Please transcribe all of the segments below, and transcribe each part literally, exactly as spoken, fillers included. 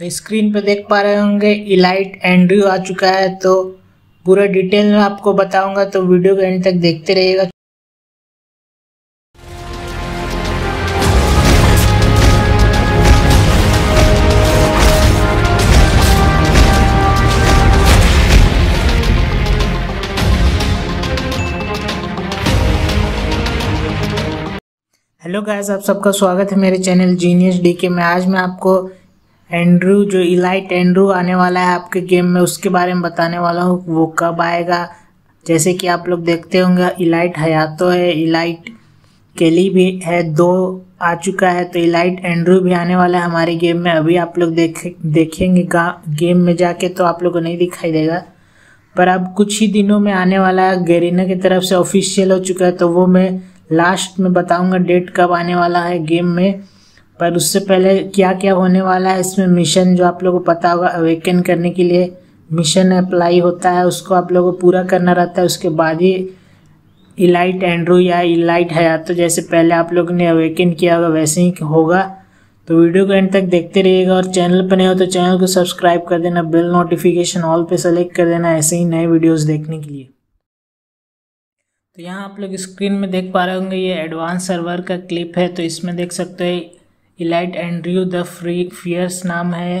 तो स्क्रीन पर देख पा रहे होंगे इलाइट एंड्रयू आ चुका है। तो पूरा डिटेल में आपको बताऊंगा, तो वीडियो के एंड तक देखते रहिएगा। हेलो गाइस, आप सबका स्वागत है मेरे चैनल जीनियस डीके में। आज मैं आपको एंड्रयू जो इलाइट एंड्रयू आने वाला है आपके गेम में, उसके बारे में बताने वाला हूँ। वो कब आएगा, जैसे कि आप लोग देखते होंगे इलाइट हयातो है, इलाइट केली भी है, दो आ चुका है, तो इलाइट एंड्रयू भी आने वाला है हमारे गेम में। अभी आप लोग देख देखेंगे गेम में जाके तो आप लोग को नहीं दिखाई देगा, पर अब कुछ ही दिनों में आने वाला है। गरेना की तरफ से ऑफिशियल हो चुका है, तो वो मैं लास्ट में बताऊंगा डेट कब आने वाला है गेम में। पर उससे पहले क्या क्या होने वाला है इसमें, मिशन जो आप लोगों को पता होगा, अवेकन करने के लिए मिशन अप्लाई होता है, उसको आप लोगों को पूरा करना रहता है। उसके बाद ही इलाइट एंड्रयू या इलाइट हयातो, जैसे पहले आप लोगों ने अवेकन किया होगा वैसे ही होगा। तो वीडियो को एंड तक देखते रहिएगा, और चैनल पर नहीं हो तो चैनल को सब्सक्राइब कर देना, बेल नोटिफिकेशन ऑल पे सेलेक्ट कर देना ऐसे ही नए वीडियोस देखने के लिए। तो यहाँ आप लोग स्क्रीन में देख पा रहे होंगे ये एडवांस सर्वर का क्लिप है। तो इसमें देख सकते हो elite Andrew the free fierce नाम है,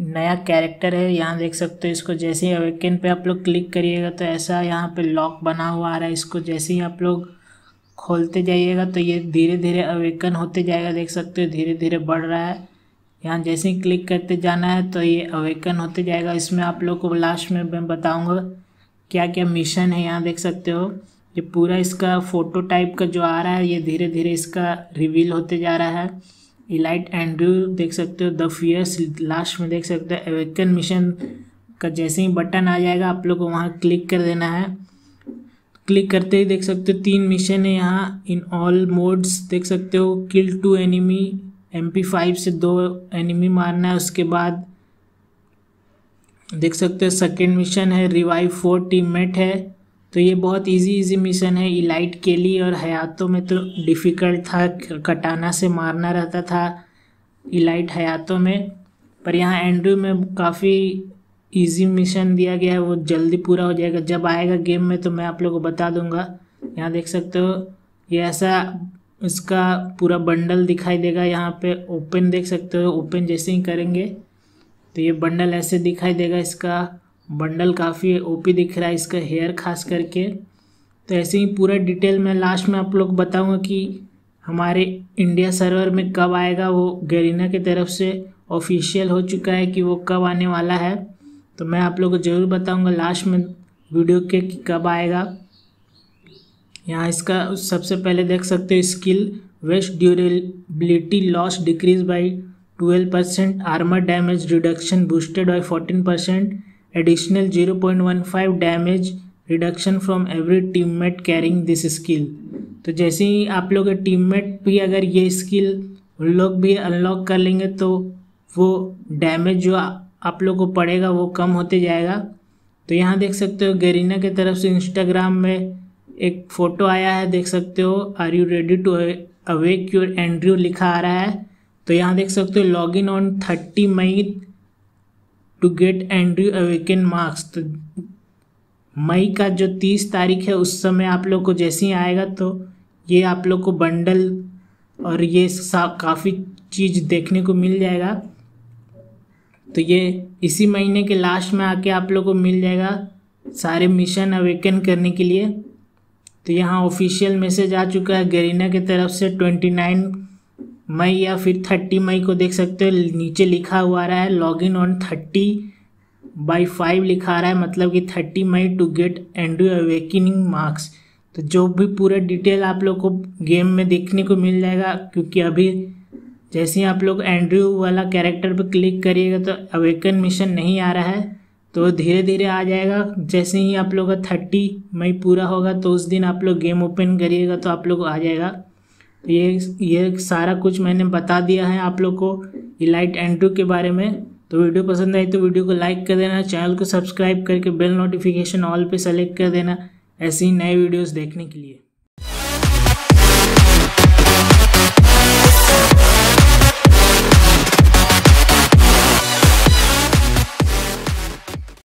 नया कैरेक्टर है। यहाँ देख सकते हो इसको, जैसे ही अवेकन पे आप लोग क्लिक करिएगा तो ऐसा यहाँ पे लॉक बना हुआ आ रहा है। इसको जैसे ही आप लोग खोलते जाइएगा तो ये धीरे धीरे अवेकन होते जाएगा। देख सकते हो धीरे धीरे बढ़ रहा है। यहाँ जैसे ही क्लिक करते जाना है तो ये अवेकन होते जाएगा। इसमें आप लोग को लास्ट में मैं बताऊँगा क्या क्या मिशन है। यहाँ देख सकते हो ये पूरा इसका फ़ोटो टाइप का जो आ रहा है, ये धीरे धीरे इसका रिवील होते जा रहा है। इलाइट एंड्रयू देख सकते हो द फियर्स, लास्ट में देख सकते हो अवेकन मिशन का जैसे ही बटन आ जाएगा आप लोग को वहाँ क्लिक कर देना है। क्लिक करते ही देख सकते हो तीन मिशन है यहाँ। इन ऑल मोड्स देख सकते हो, kill two enemy, M P five से दो एनिमी मारना है। उसके बाद देख सकते हो सेकेंड मिशन है रिवाइव फोर टीममेट है। तो ये बहुत इजी इजी मिशन है। इलाइट केली और हयातो में तो डिफ़िकल्ट था, कटाना से मारना रहता था इलाइट हयातो में, पर यहाँ एंड्रयू में काफ़ी इजी मिशन दिया गया है, वो जल्दी पूरा हो जाएगा। जब आएगा गेम में तो मैं आप लोगों को बता दूंगा। यहाँ देख सकते हो ये ऐसा इसका पूरा बंडल दिखाई देगा। यहाँ पे ओपन देख सकते हो, ओपन जैसे ही करेंगे तो ये बंडल ऐसे दिखाई देगा। इसका बंडल काफ़ी ओपी दिख रहा है, इसका हेयर खास करके। तो ऐसे ही पूरा डिटेल में लास्ट में आप लोग बताऊंगा कि हमारे इंडिया सर्वर में कब आएगा। वो गरेना की तरफ से ऑफिशियल हो चुका है कि वो कब आने वाला है, तो मैं आप लोग को ज़रूर बताऊंगा लास्ट में वीडियो के कि कब आएगा। यहाँ इसका सबसे पहले देख सकते हो skill vest durability loss decrease by twelve percent, armour damage reduction boosted by fourteen percent, additional zero point one five damage reduction from every teammate carrying this skill. तो जैसे ही आप लोग टीममेट भी अगर ये स्किल उन लोग भी अनलॉक कर लेंगे तो वो डैमेज जो आप लोग को पड़ेगा वो कम होते जाएगा। तो यहाँ देख सकते हो गरेना की तरफ से इंस्टाग्राम में एक फ़ोटो आया है, देख सकते हो are you ready to awake your Andrew लिखा आ रहा है। तो यहाँ देख सकते हो log in on thirty May to get Andrew awaken marks. तो मई का जो तीस तारीख है उस समय आप लोग को जैसे ही आएगा तो ये आप लोग को बंडल और ये काफ़ी चीज़ देखने को मिल जाएगा। तो ये इसी महीने के लास्ट में आके आप लोग को मिल जाएगा सारे मिशन अवेकन करने के लिए। तो यहाँ ऑफिशियल मैसेज आ चुका है गरेना की तरफ से ट्वेंटी नाइन मई या फिर थर्टी मई को देख सकते हो नीचे लिखा हुआ आ रहा है log in on thirty by five लिखा आ रहा है, मतलब कि thirty May to get Andrew awakening marks. तो जो भी पूरा डिटेल आप लोग को गेम में देखने को मिल जाएगा, क्योंकि अभी जैसे ही आप लोग एंड्रयू वाला कैरेक्टर पर क्लिक करिएगा तो अवेकन मिशन नहीं आ रहा है, तो धीरे धीरे आ जाएगा। जैसे ही आप लोग का थर्टी मई पूरा होगा तो उस दिन आप लोग गेम ओपन करिएगा तो आप लोग को आ जाएगा। ये ये सारा कुछ मैंने बता दिया है आप लोग को इलाइट एंड्रयू के बारे में। तो वीडियो पसंद आई तो वीडियो को लाइक कर देना, चैनल को सब्सक्राइब करके बेल नोटिफिकेशन ऑल पे सेलेक्ट कर देना ऐसे ही नए वीडियोस देखने के लिए।